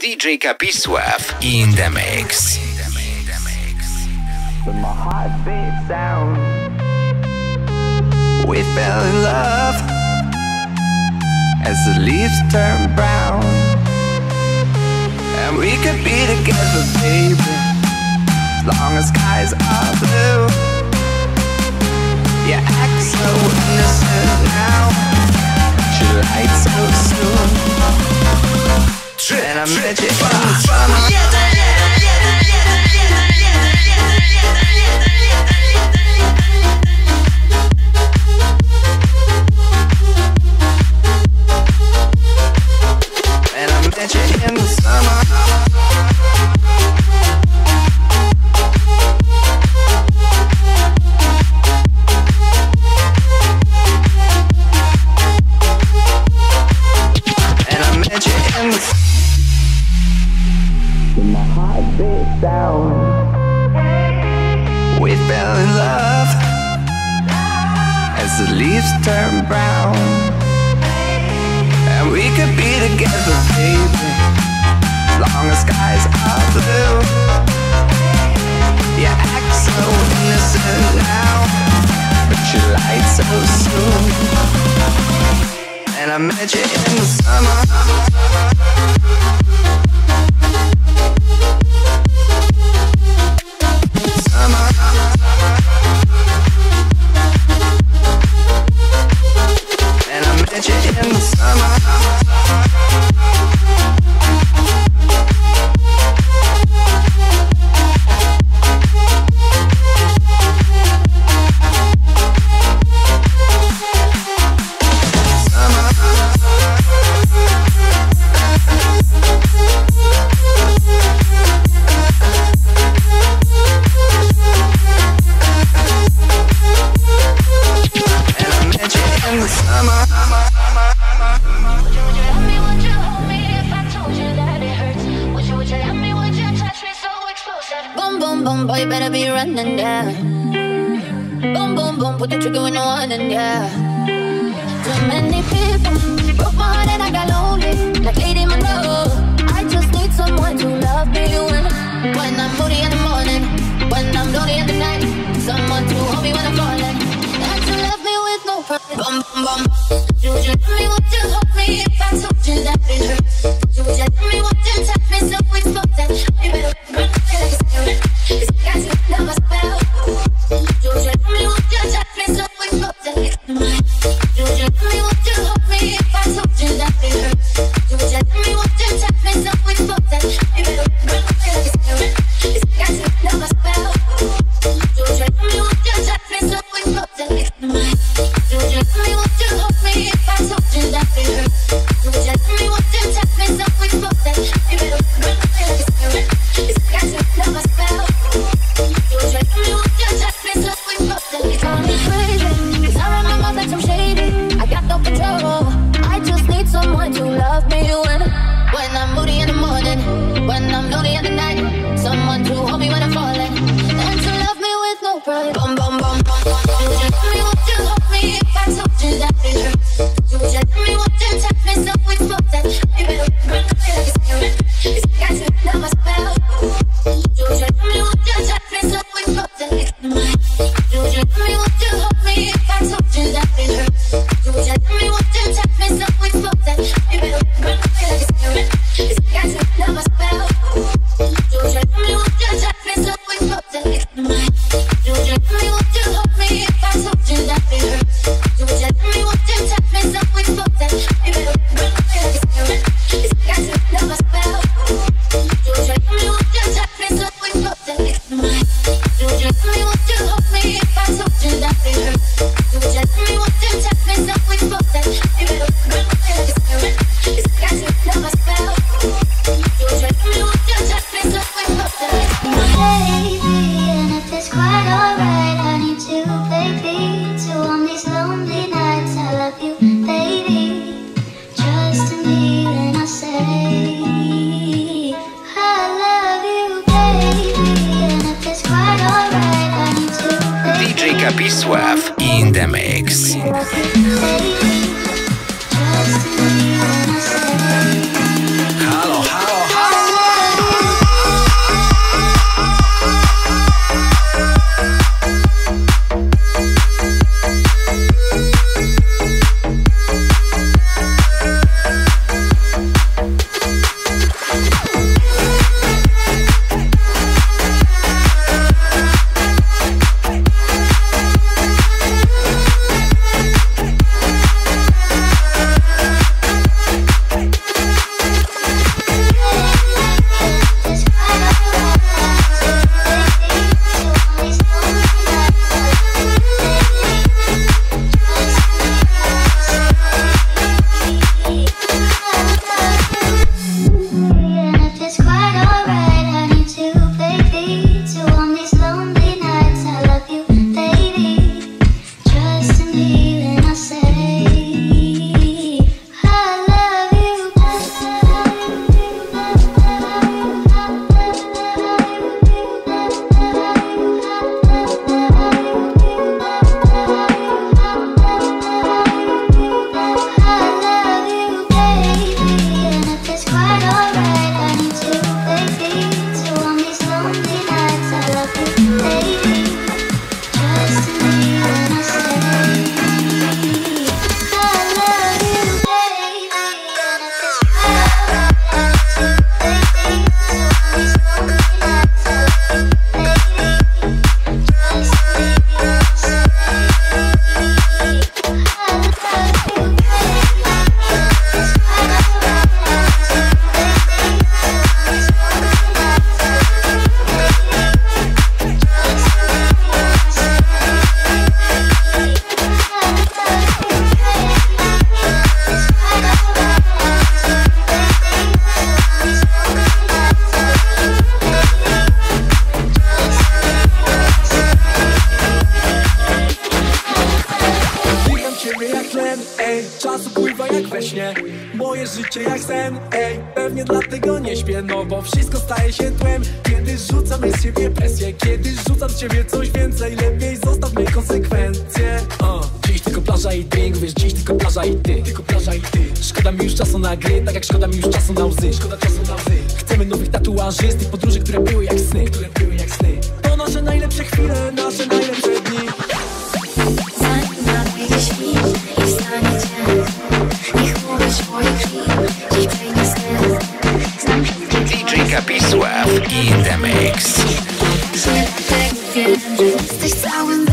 DJ Kapisław in the mix. When my heart beat down, we fell in love. As the leaves turn brown, and we could be together, baby, as long as skies are blue. You act so innocent now, light so soon. And I met you in the summer. And I met you in the summer. When my heart beat down, we fell in love. As the leaves turn brown, and we could be together, baby, as long as skies are blue. You act so innocent now, but you lied so soon. And I met you in the summer. tłem. Ej, pewnie dlatego nie śpię, no bo wszystko staje się tłem. Kiedy rzucam z siebie presję, kiedy rzucam z siebie coś więcej, lepiej zostawmy konsekwencje. Dziś tylko plaża i drink, wiesz, dziś tylko plaża i ty, tylko plaża i ty. Szkoda mi już czasu na gry, tak jak szkoda mi już czasu na łzy, szkoda czasu na łzy. Chcemy nowych tatuaży z tych podróży, które były jak sny, które były jak sny. To nasze najlepsze chwile, nasze najlepsze dni. Zanim napiję świt i wstanie cię, niech mówię swoje krwi, dziś przejdzie sen. DJ Kapisław i The Mix. Zlepek wiem, że jesteś całym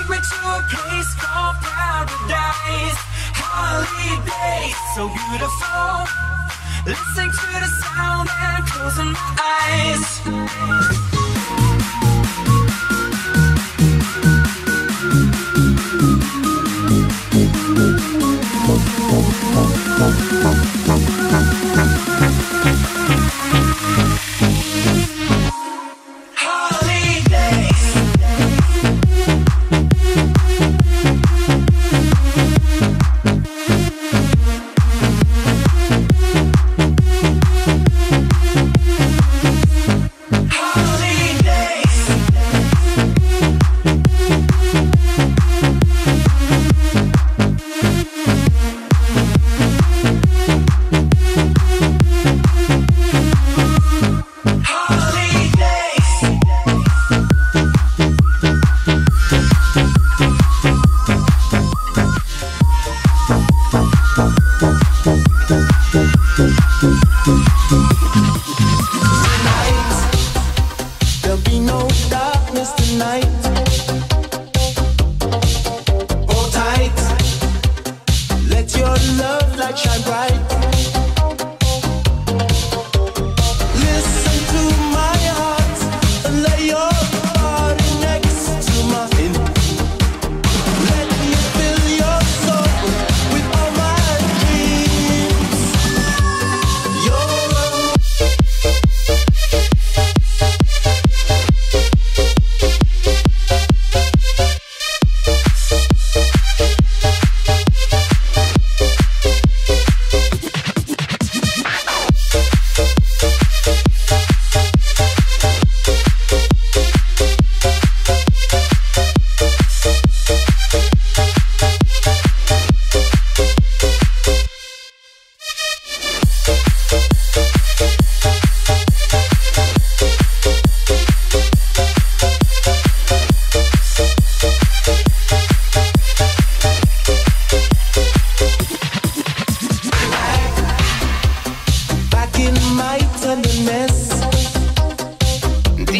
Take me to a place called paradise. Holidays so beautiful. Listen to the sound and closing my eyes.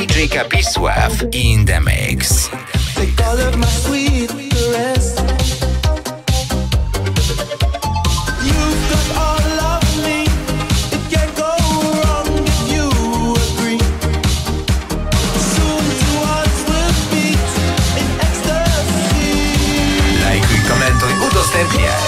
DJ Kapisław in the mix. Take all of my sweet caress. You've got all of me. It can't go wrong if you agree. Soon two hearts will beat in ecstasy. Lajkuj, komentuj, udostępniaj.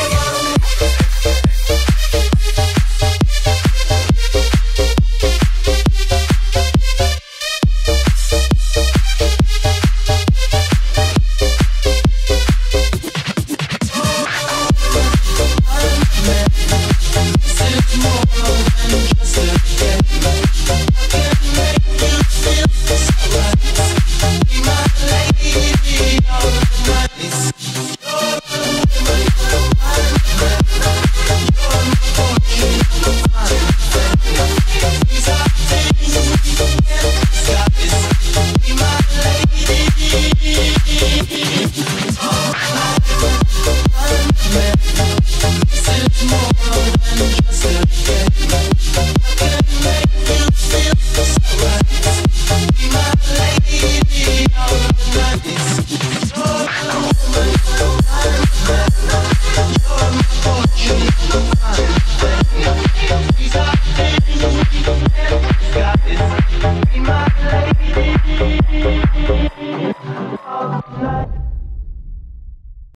We'll be right back.